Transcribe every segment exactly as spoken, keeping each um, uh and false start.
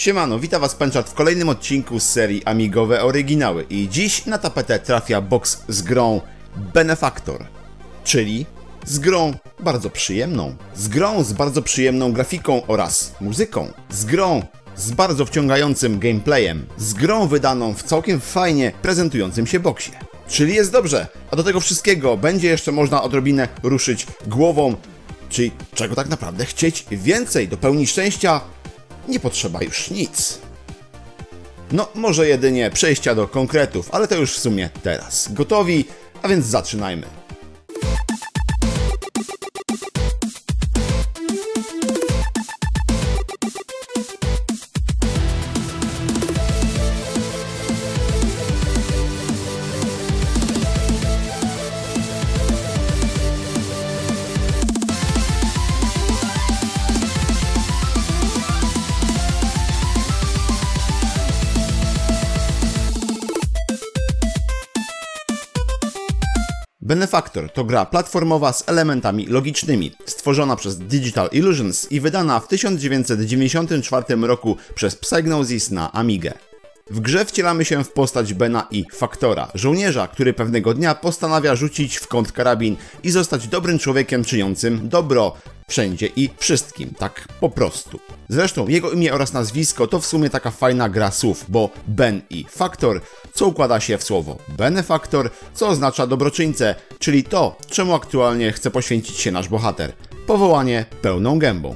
Siemano, witam was Penchard w kolejnym odcinku z serii Amigowe Oryginały i dziś na tapetę trafia box z grą Benefactor, czyli z grą bardzo przyjemną, z grą z bardzo przyjemną grafiką oraz muzyką, z grą z bardzo wciągającym gameplayem, z grą wydaną w całkiem fajnie prezentującym się boksie. Czyli jest dobrze, a do tego wszystkiego będzie jeszcze można odrobinę ruszyć głową, czyli czego tak naprawdę chcieć więcej, do pełni szczęścia nie potrzeba już nic. No, może jedynie przejścia do konkretów, ale to już w sumie teraz. Gotowi? A więc zaczynajmy. Benefactor to gra platformowa z elementami logicznymi, stworzona przez Digital Illusions i wydana w tysiąc dziewięćset dziewięćdziesiątym czwartym roku przez Psygnosis na Amigę. W grze wcielamy się w postać Bena i Factora, żołnierza, który pewnego dnia postanawia rzucić w kąt karabin i zostać dobrym człowiekiem czyniącym dobro wszędzie i wszystkim, tak po prostu. Zresztą jego imię oraz nazwisko to w sumie taka fajna gra słów, bo Ben i Factor, co układa się w słowo Benefactor, co oznacza dobroczyńcę, czyli to, czemu aktualnie chce poświęcić się nasz bohater. Powołanie pełną gębą.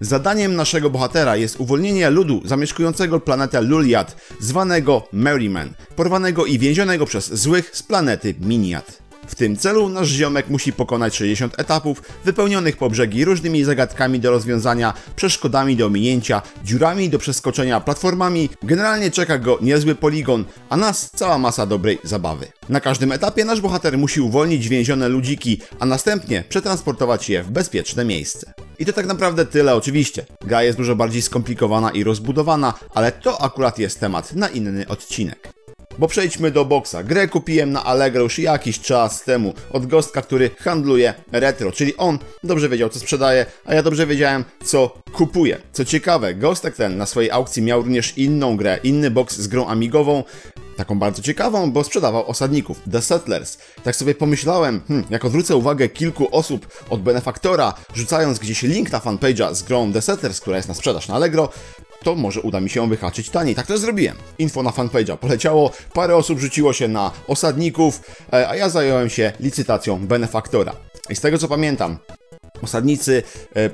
Zadaniem naszego bohatera jest uwolnienie ludu zamieszkującego planetę Luliat, zwanego Merryman, porwanego i więzionego przez złych z planety Miniat. W tym celu nasz ziomek musi pokonać sześćdziesiąt etapów, wypełnionych po brzegi różnymi zagadkami do rozwiązania, przeszkodami do ominięcia, dziurami do przeskoczenia, platformami. Generalnie czeka go niezły poligon, a nas cała masa dobrej zabawy. Na każdym etapie nasz bohater musi uwolnić więzione ludziki, a następnie przetransportować je w bezpieczne miejsce. I to tak naprawdę tyle oczywiście. Gra jest dużo bardziej skomplikowana i rozbudowana, ale to akurat jest temat na inny odcinek. Bo przejdźmy do boksa. Grę kupiłem na Allegro już jakiś czas temu od Ghostka, który handluje retro, czyli on dobrze wiedział, co sprzedaje, a ja dobrze wiedziałem, co kupuję. Co ciekawe, Ghostek ten na swojej aukcji miał również inną grę, inny boks z grą amigową, taką bardzo ciekawą, bo sprzedawał osadników, The Settlers. Tak sobie pomyślałem, hmm, jak odwrócę uwagę kilku osób od Benefactora, rzucając gdzieś link na fanpage'a z grą The Settlers, która jest na sprzedaż na Allegro, to może uda mi się ją wyhaczyć taniej. Tak to zrobiłem. Info na fanpage'a poleciało, parę osób rzuciło się na osadników, a ja zająłem się licytacją Benefactora. I z tego co pamiętam, osadnicy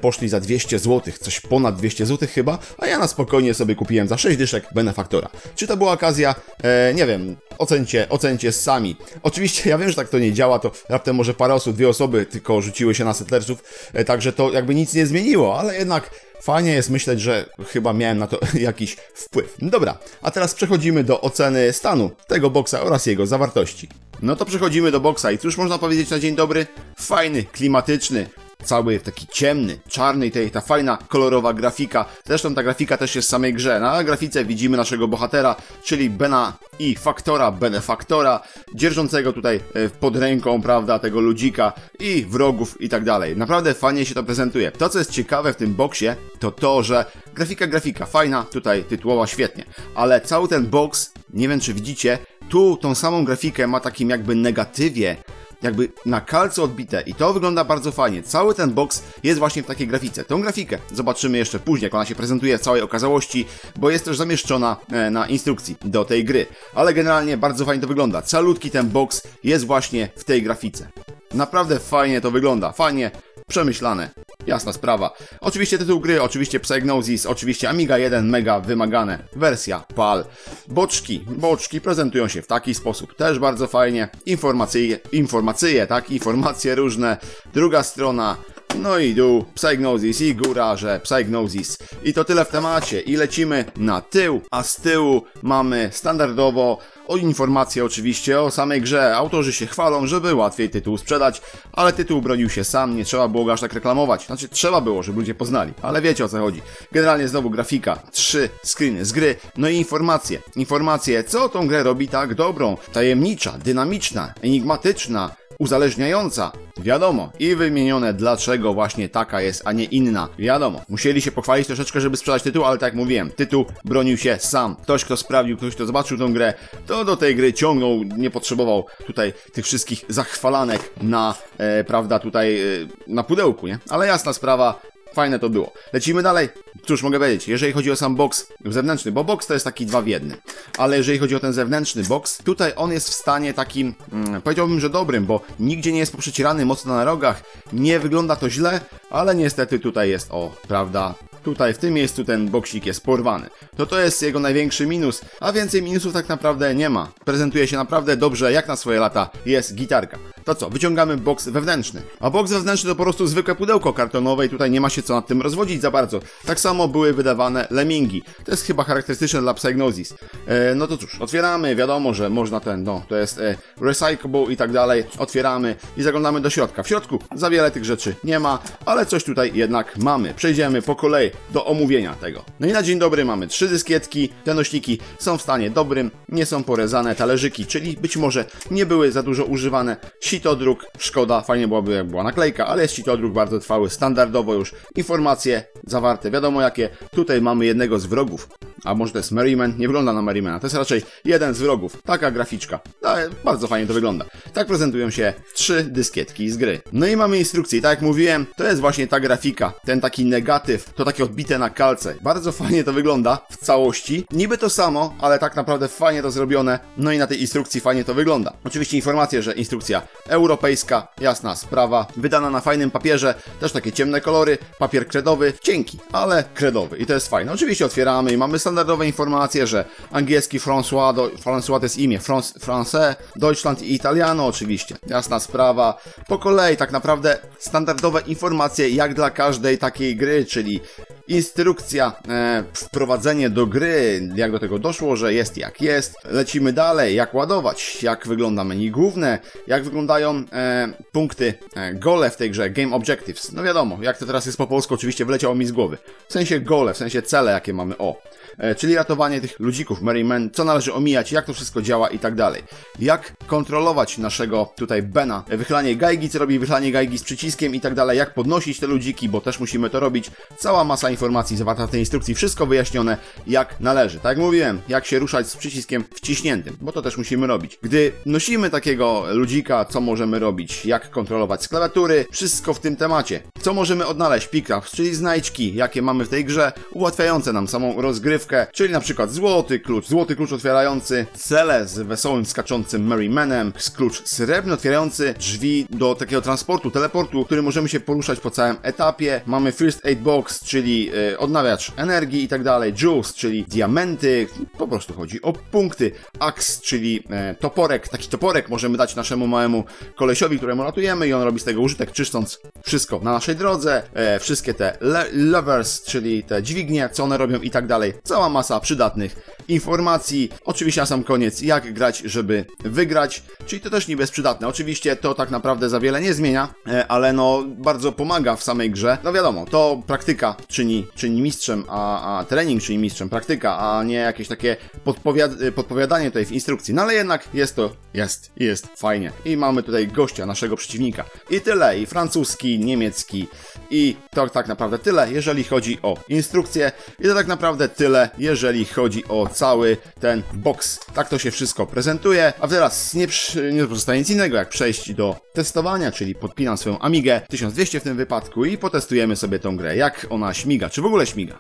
poszli za dwieście złotych, coś ponad dwieście złotych chyba, a ja na spokojnie sobie kupiłem za sześć dyszek Benefactora. Czy to była okazja? E, nie wiem, ocencie, ocencie sami. Oczywiście ja wiem, że tak to nie działa, to raptem może parę osób, dwie osoby tylko rzuciły się na Settlersów, e, także to jakby nic nie zmieniło, ale jednak fajnie jest myśleć, że chyba miałem na to jakiś wpływ. Dobra, a teraz przechodzimy do oceny stanu tego boksa oraz jego zawartości. No to przechodzimy do boksa i cóż można powiedzieć na dzień dobry? Fajny, klimatyczny, cały taki ciemny, czarny i ta, ta fajna, kolorowa grafika. Zresztą ta grafika też jest w samej grze. Na grafice widzimy naszego bohatera, czyli Bena i Factora, Benefactora, dzierżącego tutaj pod ręką, prawda, tego ludzika i wrogów i tak dalej. Naprawdę fajnie się to prezentuje. To, co jest ciekawe w tym boksie, to to, że grafika, grafika, fajna, tutaj tytułowa świetnie, ale cały ten boks, nie wiem czy widzicie, tu tą samą grafikę ma takim jakby negatywie, jakby na kalcu odbite i to wygląda bardzo fajnie. Cały ten boks jest właśnie w takiej grafice. Tą grafikę zobaczymy jeszcze później, jak ona się prezentuje w całej okazałości, bo jest też zamieszczona na instrukcji do tej gry. Ale generalnie bardzo fajnie to wygląda. Calutki ten boks jest właśnie w tej grafice. Naprawdę fajnie to wygląda, fajnie przemyślane, jasna sprawa. Oczywiście tytuł gry, oczywiście Psygnosis, oczywiście Amiga jeden mega wymagane, wersja P A L. Boczki, boczki prezentują się w taki sposób, też bardzo fajnie. Informacje, informacje, tak, informacje różne. Druga strona, no i dół, Psygnosis i góra, że Psygnosis. I to tyle w temacie i lecimy na tył, a z tyłu mamy standardowo o informacje oczywiście o samej grze. Autorzy się chwalą, żeby łatwiej tytuł sprzedać, ale tytuł bronił się sam, nie trzeba było go aż tak reklamować. Znaczy trzeba było, żeby ludzie poznali, ale wiecie o co chodzi. Generalnie znowu grafika, trzy screeny z gry, no i informacje. Informacje, co tą grę robi tak dobrą, tajemnicza, dynamiczna, enigmatyczna, uzależniająca. Wiadomo. I wymienione, dlaczego właśnie taka jest, a nie inna. Wiadomo. Musieli się pochwalić troszeczkę, żeby sprzedać tytuł, ale tak jak mówiłem, tytuł bronił się sam. Ktoś, kto sprawdził, ktoś, kto zobaczył tą grę, to do tej gry ciągnął, nie potrzebował tutaj tych wszystkich zachwalanek na, e, prawda, tutaj e, na pudełku, nie? Ale jasna sprawa, fajne to było. Lecimy dalej. Cóż mogę powiedzieć, jeżeli chodzi o sam box zewnętrzny, bo box to jest taki dwa w jednym, ale jeżeli chodzi o ten zewnętrzny box, tutaj on jest w stanie takim, mm, powiedziałbym, że dobrym, bo nigdzie nie jest poprzecierany mocno na rogach, nie wygląda to źle, ale niestety tutaj jest, o, prawda, tutaj w tym miejscu ten boksik jest porwany. To to jest jego największy minus, a więcej minusów tak naprawdę nie ma. Prezentuje się naprawdę dobrze, jak na swoje lata jest gitarka. To co, wyciągamy boks wewnętrzny. A boks wewnętrzny to po prostu zwykłe pudełko kartonowe i tutaj nie ma się co nad tym rozwodzić za bardzo. Tak samo były wydawane lemingi. To jest chyba charakterystyczne dla Psygnosis. E, no to cóż, otwieramy, wiadomo, że można ten, no, to jest e, recyclable i tak dalej. Otwieramy i zaglądamy do środka. W środku za wiele tych rzeczy nie ma, ale coś tutaj jednak mamy. Przejdziemy po kolei do omówienia tego. No i na dzień dobry mamy trzy dyskietki. Te nośniki są w stanie dobrym, nie są porezane talerzyki, czyli być może nie były za dużo używane. Sitodruk, szkoda, fajnie byłaby jak była naklejka, ale jest sitodruk bardzo trwały, standardowo już informacje zawarte, wiadomo jakie. Tutaj mamy jednego z wrogów, a może to jest Merryman? Nie wygląda na Merrymana, to jest raczej jeden z wrogów, taka graficzka, ale bardzo fajnie to wygląda. Tak prezentują się trzy dyskietki z gry. No i mamy instrukcję i tak jak mówiłem, to jest właśnie ta grafika, ten taki negatyw, to takie odbite na kalce, bardzo fajnie to wygląda w całości, niby to samo, ale tak naprawdę fajnie to zrobione, no i na tej instrukcji fajnie to wygląda. Oczywiście informacje, że instrukcja europejska, jasna sprawa, wydana na fajnym papierze, też takie ciemne kolory, papier kredowy, cienki, ale kredowy i to jest fajne. Oczywiście otwieramy i mamy standardowe informacje, że angielski François, do, François to jest imię, France, Français, Deutschland i Italiano oczywiście, jasna sprawa. Po kolei tak naprawdę standardowe informacje jak dla każdej takiej gry, czyli instrukcja, e, wprowadzenie do gry, jak do tego doszło, że jest jak jest. Lecimy dalej, jak ładować, jak wygląda menu główne, jak wyglądają e, punkty, e, gole w tej grze, game objectives. No wiadomo, jak to teraz jest po polsku, oczywiście wyleciało mi z głowy. W sensie gole, w sensie cele, jakie mamy, o. E, czyli ratowanie tych ludzików, Merryman, co należy omijać, jak to wszystko działa i tak dalej. Jak kontrolować naszego tutaj Bena, e, wychylanie gajgi, co robi wychylanie gajgi z przyciskiem i tak dalej, jak podnosić te ludziki, bo też musimy to robić. Cała masa informacji zawarta w tej instrukcji, wszystko wyjaśnione jak należy. Tak jak mówiłem, jak się ruszać z przyciskiem wciśniętym, bo to też musimy robić. Gdy nosimy takiego ludzika, co możemy robić, jak kontrolować z klawiatury, wszystko w tym temacie. Co możemy odnaleźć? Pickups, czyli znajdźki, jakie mamy w tej grze, ułatwiające nam samą rozgrywkę, czyli na przykład złoty klucz, złoty klucz otwierający cele z wesołym, skaczącym Merrymanem, klucz srebrny otwierający drzwi do takiego transportu, teleportu, który możemy się poruszać po całym etapie. Mamy First Aid Box, czyli odnawiacz energii i tak dalej, juice, czyli diamenty, po prostu chodzi o punkty, axe, czyli e, toporek, taki toporek możemy dać naszemu małemu kolesiowi, któremu ratujemy i on robi z tego użytek, czyszcząc wszystko na naszej drodze, e, wszystkie te le levers, czyli te dźwignie, co one robią i tak dalej, cała masa przydatnych informacji. Oczywiście na sam koniec, jak grać, żeby wygrać, czyli to też niby jest przydatne, oczywiście to tak naprawdę za wiele nie zmienia, e, ale no bardzo pomaga w samej grze, no wiadomo, to praktyka czyni czyni mistrzem, a, a trening czyni mistrzem, praktyka, a nie jakieś takie podpowiad podpowiadanie tutaj w instrukcji. No ale jednak jest to, jest, jest fajnie. I mamy tutaj gościa, naszego przeciwnika. I tyle, i francuski, niemiecki, i to tak naprawdę tyle, jeżeli chodzi o instrukcję. I to tak naprawdę tyle, jeżeli chodzi o cały ten box. Tak to się wszystko prezentuje. A teraz nie, nie pozostaje nic innego, jak przejść do testowania, czyli podpinam swoją Amigę tysiąc dwieście w tym wypadku i potestujemy sobie tą grę, jak ona śmiga, czy w ogóle śmiga.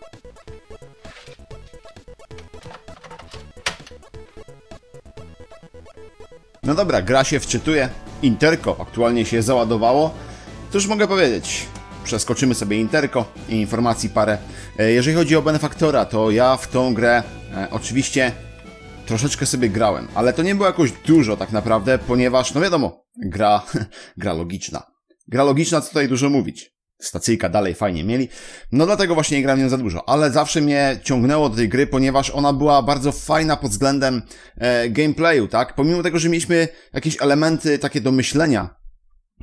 No dobra, gra się wczytuje. Interko aktualnie się załadowało. Cóż mogę powiedzieć? Przeskoczymy sobie interko i informacji parę. Jeżeli chodzi o Benefactora, to ja w tą grę e, oczywiście troszeczkę sobie grałem, ale to nie było jakoś dużo tak naprawdę, ponieważ, no wiadomo, gra, gra logiczna. Gra logiczna, co tutaj dużo mówić. Stacyjka dalej fajnie mieli, no dlatego właśnie nie grałem nią za dużo, ale zawsze mnie ciągnęło do tej gry, ponieważ ona była bardzo fajna pod względem e, gameplayu, tak? Pomimo tego, że mieliśmy jakieś elementy takie do myślenia,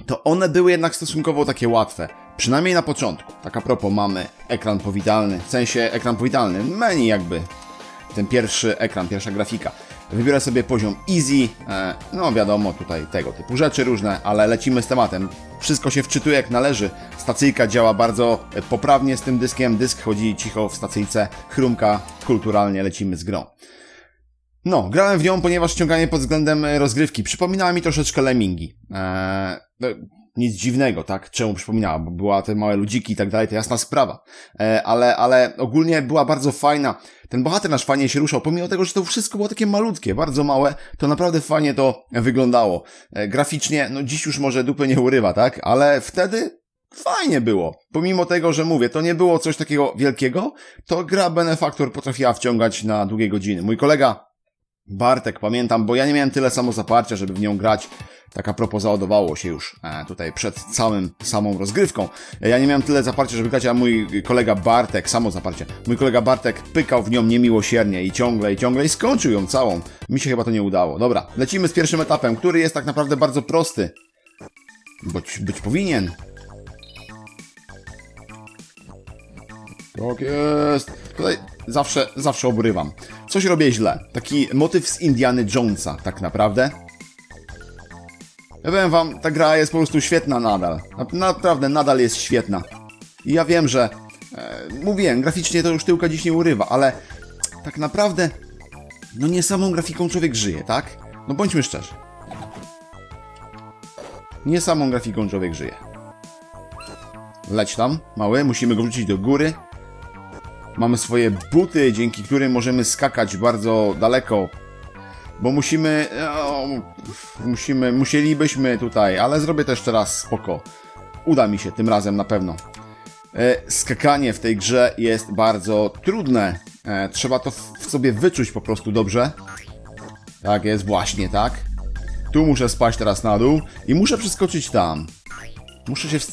to one były jednak stosunkowo takie łatwe, przynajmniej na początku. Tak a propos, mamy ekran powitalny, w sensie ekran powitalny, menu jakby, ten pierwszy ekran, pierwsza grafika. Wybiorę sobie poziom easy, no wiadomo, tutaj tego typu rzeczy różne, ale lecimy z tematem. Wszystko się wczytuje jak należy, stacyjka działa bardzo poprawnie z tym dyskiem, dysk chodzi cicho w stacyjce, chrumka, kulturalnie lecimy z grą. No, grałem w nią, ponieważ ściąganie pod względem rozgrywki przypominała mi troszeczkę Lemingi. Eee, no, nic dziwnego, tak? Czemu przypominała? Bo była te małe ludziki i tak dalej, to jasna sprawa. Eee, ale, ale ogólnie była bardzo fajna. Ten bohater nasz fajnie się ruszał, pomimo tego, że to wszystko było takie malutkie, bardzo małe, to naprawdę fajnie to wyglądało. Eee, graficznie, no dziś już może dupy nie urywa, tak? Ale wtedy fajnie było. Pomimo tego, że mówię, to nie było coś takiego wielkiego, to gra Benefactor potrafiła wciągać na długie godziny. Mój kolega Bartek, pamiętam, bo ja nie miałem tyle samozaparcia, żeby w nią grać. Tak a propos, załadowało się już e, tutaj przed całym, samą rozgrywką. Ja nie miałem tyle zaparcia, żeby grać, a mój kolega Bartek, samozaparcie, mój kolega Bartek pykał w nią niemiłosiernie i ciągle, i ciągle, i skończył ją całą. Mi się chyba to nie udało. Dobra, lecimy z pierwszym etapem, który jest tak naprawdę bardzo prosty. Być, być powinien. Tak jest. Tutaj zawsze, zawsze obrywam. Coś robię źle. Taki motyw z Indiany Jonesa, tak naprawdę. Ja powiem wam, ta gra jest po prostu świetna nadal. Naprawdę nadal jest świetna. I ja wiem, że e, mówiłem, graficznie to już tyłka dziś nie urywa, ale tak naprawdę no nie samą grafiką człowiek żyje, tak? No bądźmy szczerzy. Nie samą grafiką człowiek żyje. Leć tam, mały. Musimy go wrzucić do góry. Mamy swoje buty, dzięki którym możemy skakać bardzo daleko. Bo musimy... O, musimy... Musielibyśmy tutaj, ale zrobię to jeszcze raz, spoko. Uda mi się tym razem na pewno. E, skakanie w tej grze jest bardzo trudne. E, trzeba to w, w sobie wyczuć po prostu dobrze. Tak jest, właśnie tak. Tu muszę spaść teraz na dół. I muszę przeskoczyć tam. Muszę się... W...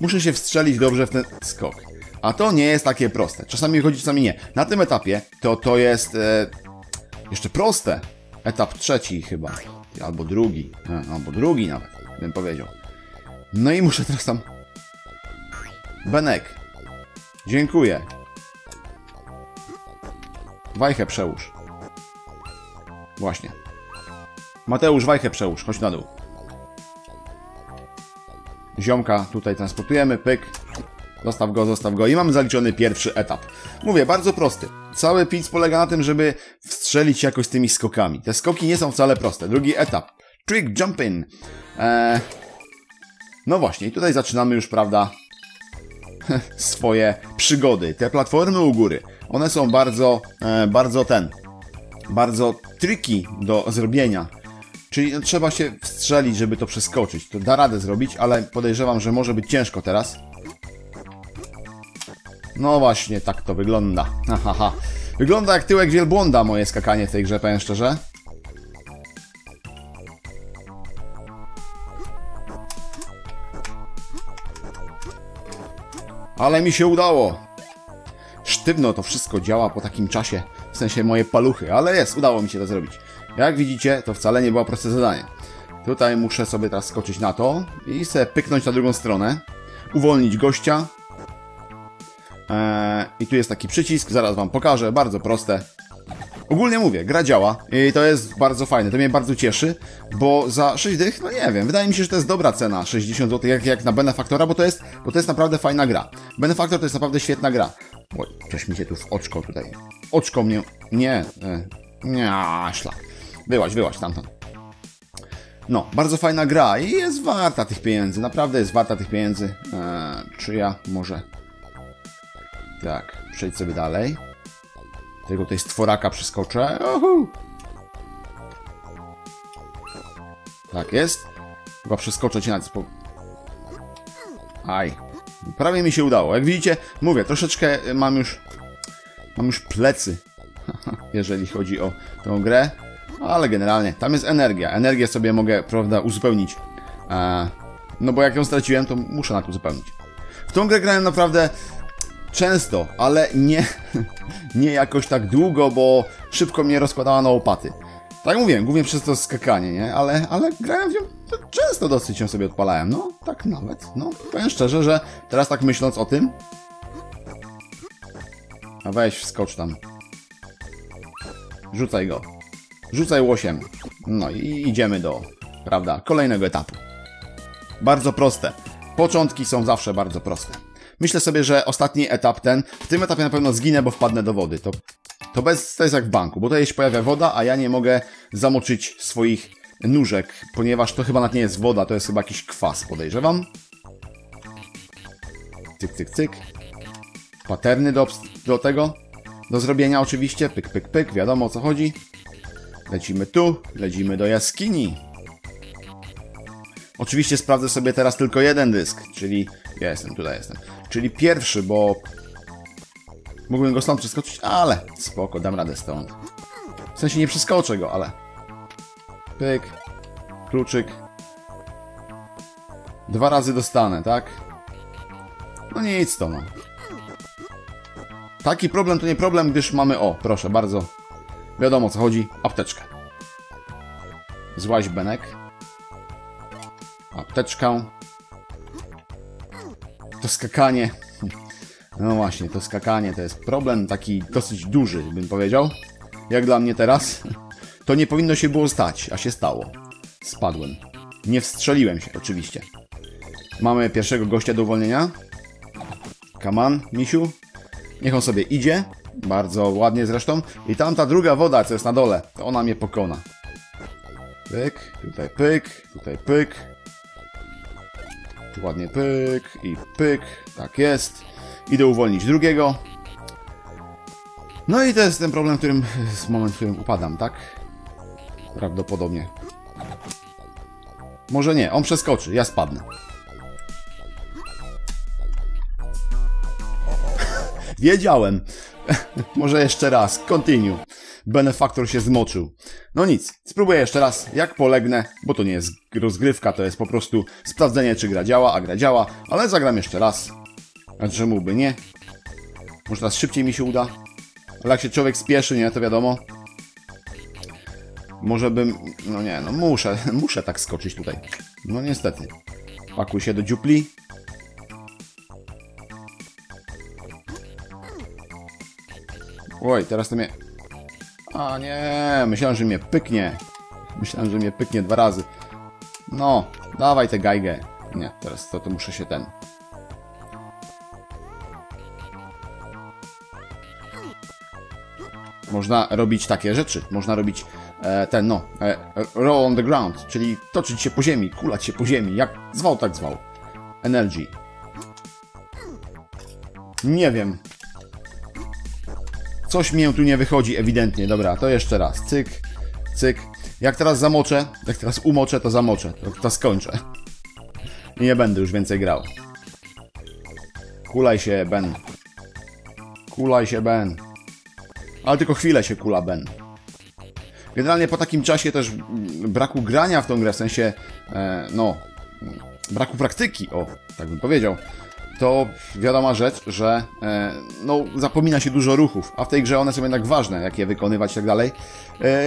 Muszę się wstrzelić dobrze w ten skok. A to nie jest takie proste. Czasami wychodzi, czasami nie. Na tym etapie to to jest e, jeszcze proste. Etap trzeci chyba. Albo drugi. E, albo drugi nawet, bym powiedział. No i muszę teraz tam... Benek. Dziękuję. Wajchę przełóż. Właśnie. Mateusz, wajchę przełóż. Chodź na dół. Ziomka tutaj transportujemy. Pyk. Zostaw go, zostaw go i mamy zaliczony pierwszy etap. Mówię, bardzo prosty. Cały pic polega na tym, żeby wstrzelić jakoś tymi skokami. Te skoki nie są wcale proste. Drugi etap. Trick jumping. Eee... No właśnie, i tutaj zaczynamy już, prawda, swoje przygody. Te platformy u góry, one są bardzo, e, bardzo ten, bardzo tricky do zrobienia. Czyli no, trzeba się wstrzelić, żeby to przeskoczyć. To da radę zrobić, ale podejrzewam, że może być ciężko teraz. No właśnie, tak to wygląda. Ha, ha, ha. Wygląda jak tyłek wielbłąda moje skakanie w tej grze, powiem szczerze. Ale mi się udało. Sztywno to wszystko działa po takim czasie. W sensie moje paluchy, ale jest, udało mi się to zrobić. Jak widzicie, to wcale nie było proste zadanie. Tutaj muszę sobie teraz skoczyć na to i sobie pyknąć na drugą stronę. Uwolnić gościa. I tu jest taki przycisk, zaraz wam pokażę, bardzo proste. Ogólnie mówię, gra działa i to jest bardzo fajne, to mnie bardzo cieszy, bo za sześć dych, no nie wiem, wydaje mi się, że to jest dobra cena, sześćdziesiąt złotych, jak, jak na Benefactora, bo to, jest, bo to jest naprawdę fajna gra. Benefactor to jest naprawdę świetna gra. Oj, coś mi się tu w oczko tutaj, oczko mnie, nie, e, nie, szlak, wyłaź, wyłaź tamtąd. No, bardzo fajna gra i jest warta tych pieniędzy, naprawdę jest warta tych pieniędzy. E, czy ja może... Tak, przejdź sobie dalej. Tego tutaj stworaka przeskoczę. Uhu. Tak jest. Chyba przeskoczę cię na... Aj. Prawie mi się udało. Jak widzicie, mówię, troszeczkę mam już... Mam już plecy. Jeżeli chodzi o tą grę. Ale generalnie, tam jest energia. Energię sobie mogę, prawda, uzupełnić. Eee, no bo jak ją straciłem, to muszę na to uzupełnić. W tą grę grałem naprawdę... Często, ale nie, nie jakoś tak długo, bo szybko mnie rozkładała na łopaty. Tak mówiłem, głównie przez to skakanie, nie? Ale, ale grałem w nią, często dosyć ją sobie odpalałem. No, tak nawet, no. Powiem szczerze, że teraz tak myśląc o tym... A weź, wskocz tam. Rzucaj go. Rzucaj łosiem. No i idziemy do, prawda, kolejnego etapu. Bardzo proste. Początki są zawsze bardzo proste. Myślę sobie, że ostatni etap ten, w tym etapie na pewno zginę, bo wpadnę do wody. To, to, bez, to jest jak w banku, bo tutaj się pojawia woda, a ja nie mogę zamoczyć swoich nóżek, ponieważ to chyba nawet nie jest woda, to jest chyba jakiś kwas, podejrzewam. Cyk, cyk, cyk. Paterny do, do tego, do zrobienia oczywiście. Pyk, pyk, pyk, wiadomo o co chodzi. Lecimy tu, lecimy do jaskini. Oczywiście sprawdzę sobie teraz tylko jeden dysk, czyli... Ja jestem, tutaj jestem. Czyli pierwszy, bo... Mógłbym go stąd przeskoczyć, ale spoko, dam radę stąd. W sensie nie przeskoczę go, ale... Pyk, kluczyk. Dwa razy dostanę, tak? No nic to, no. Taki problem to nie problem, gdyż mamy... O, proszę bardzo. Wiadomo o co chodzi. Apteczkę. Złaź, Benek. Apteczkę. To skakanie. No właśnie, to skakanie to jest problem taki dosyć duży, bym powiedział. Jak dla mnie teraz. To nie powinno się było stać, a się stało. Spadłem. Nie wstrzeliłem się, oczywiście. Mamy pierwszego gościa do uwolnienia. Come on, misiu. Niech on sobie idzie. Bardzo ładnie zresztą. I tam ta druga woda, co jest na dole, to ona mnie pokona. Pyk, tutaj pyk, tutaj pyk. Tu ładnie pyk i pyk. Tak jest. Idę uwolnić drugiego. No i to jest ten problem, w którym... jest moment, w którym upadam, tak? Prawdopodobnie. Może nie, on przeskoczy, ja spadnę. Wiedziałem. Może jeszcze raz. Continue. Benefactor się zmoczył. No nic. Spróbuję jeszcze raz. Jak polegnę, bo to nie jest rozgrywka, to jest po prostu sprawdzenie, czy gra działa, a gra działa. Ale zagram jeszcze raz. A czemu by nie? Może teraz szybciej mi się uda. Ale jak się człowiek spieszy, nie? To wiadomo. Może bym... No nie, no muszę. Muszę tak skoczyć tutaj. No niestety. Pakuj się do dziupli. Oj, teraz to mnie... A nie, myślałem, że mnie pyknie. Myślałem, że mnie pyknie dwa razy. No, dawaj tę gajgę. Nie, teraz to, to muszę się ten... Można robić takie rzeczy. Można robić e, ten, no... E, roll on the ground, czyli toczyć się po ziemi, kulać się po ziemi. Jak zwał, tak zwał. Energy. Nie wiem. Coś mi tu nie wychodzi ewidentnie. Dobra, to jeszcze raz. Cyk, cyk. Jak teraz zamoczę, jak teraz umoczę, to zamoczę. To, to skończę. I nie będę już więcej grał. Kulaj się, Ben. Kulaj się, Ben. Ale tylko chwilę się kula, Ben. Generalnie po takim czasie też braku grania w tą grę, w sensie, e, no, braku praktyki, o, tak bym powiedział. To wiadoma rzecz, że e, no, zapomina się dużo ruchów, a w tej grze one są jednak ważne, jak je wykonywać i tak dalej. E,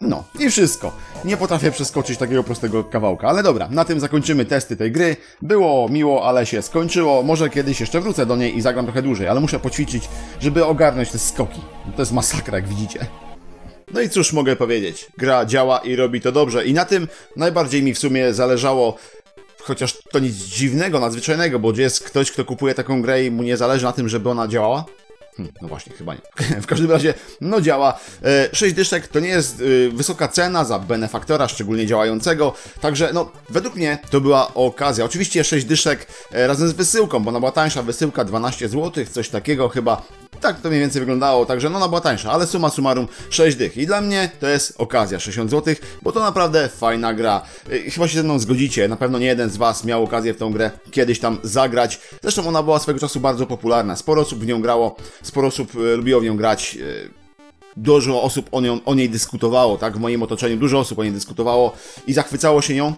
no i wszystko. Nie potrafię przeskoczyć takiego prostego kawałka, ale dobra, na tym zakończymy testy tej gry. Było miło, ale się skończyło. Może kiedyś jeszcze wrócę do niej i zagram trochę dłużej, ale muszę poćwiczyć, żeby ogarnąć te skoki. To jest masakra, jak widzicie. No i cóż mogę powiedzieć, gra działa i robi to dobrze i na tym najbardziej mi w sumie zależało. Chociaż to nic dziwnego, nadzwyczajnego, bo jest ktoś, kto kupuje taką grę i mu nie zależy na tym, żeby ona działała? Hm, no właśnie, chyba nie. W każdym razie, no działa. sześć dyszek to nie jest wysoka cena za Benefaktora, szczególnie działającego. Także, no, według mnie to była okazja. Oczywiście sześć dyszek razem z wysyłką, bo ona była tańsza, wysyłka dwanaście złotych, coś takiego chyba. Tak to mniej więcej wyglądało, także no ona była tańsza, ale suma summarum sześć dych. I dla mnie to jest okazja, sześćdziesiąt złotych, bo to naprawdę fajna gra. Chyba się ze mną zgodzicie, na pewno nie jeden z was miał okazję w tą grę kiedyś tam zagrać. Zresztą ona była swego czasu bardzo popularna, sporo osób w nią grało, sporo osób lubiło w nią grać. Dużo osób o, nią, o niej dyskutowało, tak? W moim otoczeniu dużo osób o niej dyskutowało i zachwycało się nią.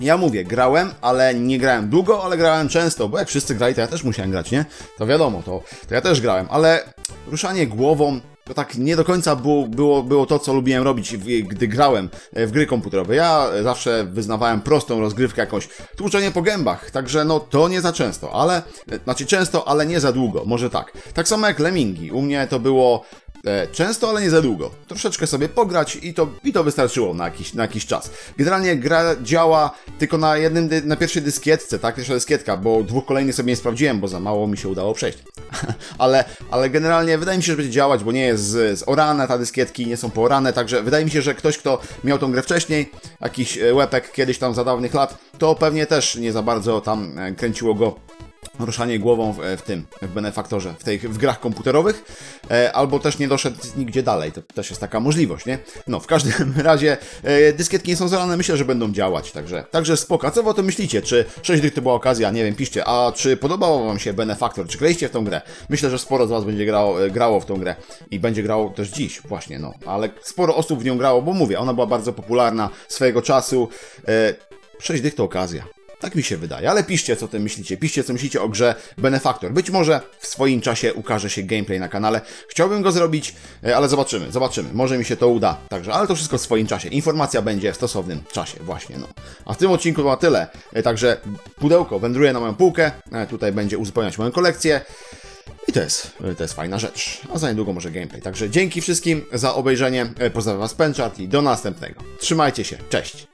Ja mówię, grałem, ale nie grałem długo, ale grałem często, bo jak wszyscy grali, to ja też musiałem grać, nie? To wiadomo, to, to ja też grałem, ale ruszanie głową to tak nie do końca było, było, było to, co lubiłem robić, gdy grałem w gry komputerowe. Ja zawsze wyznawałem prostą rozgrywkę, jakąś tłuczenie po gębach, także no to nie za często, ale... Znaczy często, ale nie za długo, może tak. Tak samo jak Lemingi, u mnie to było... Często, ale nie za długo. Troszeczkę sobie pograć i to, i to wystarczyło na jakiś, na jakiś czas. Generalnie gra działa tylko na jednym, na pierwszej dyskietce, tak? Pierwsza dyskietka, bo dwóch kolejnych sobie nie sprawdziłem, bo za mało mi się udało przejść. ale, ale generalnie wydaje mi się, że będzie działać, bo nie jest z, z orana, ta dyskietki nie są poorane, także wydaje mi się, że ktoś, kto miał tą grę wcześniej, jakiś łepek kiedyś tam za dawnych lat, to pewnie też nie za bardzo tam kręciło go ruszanie głową w, w tym, w Benefaktorze, w tych w grach komputerowych, e, albo też nie doszedł nigdzie dalej, to też jest taka możliwość, nie? No, w każdym razie e, dyskietki nie są zalane, myślę, że będą działać, także, także spoko. Co wy o tym myślicie? Czy sześć dych to była okazja? Nie wiem, piszcie. A czy podobało wam się Benefaktor? Czy graliście w tą grę? Myślę, że sporo z was będzie grało, e, grało w tą grę i będzie grało też dziś, właśnie, no. Ale sporo osób w nią grało, bo mówię, ona była bardzo popularna swojego czasu. E, sześć dych to okazja. Tak mi się wydaje, ale piszcie, co o tym myślicie, piszcie, co myślicie o grze Benefactor. Być może w swoim czasie ukaże się gameplay na kanale. Chciałbym go zrobić, ale zobaczymy, zobaczymy, może mi się to uda. Także, ale to wszystko w swoim czasie, informacja będzie w stosownym czasie, właśnie, no. A w tym odcinku to na tyle, także pudełko wędruje na moją półkę, tutaj będzie uzupełniać moją kolekcję. I to jest, to jest fajna rzecz, a za niedługo może gameplay. Także dzięki wszystkim za obejrzenie, pozdrawiam was Penchard i do następnego. Trzymajcie się, cześć!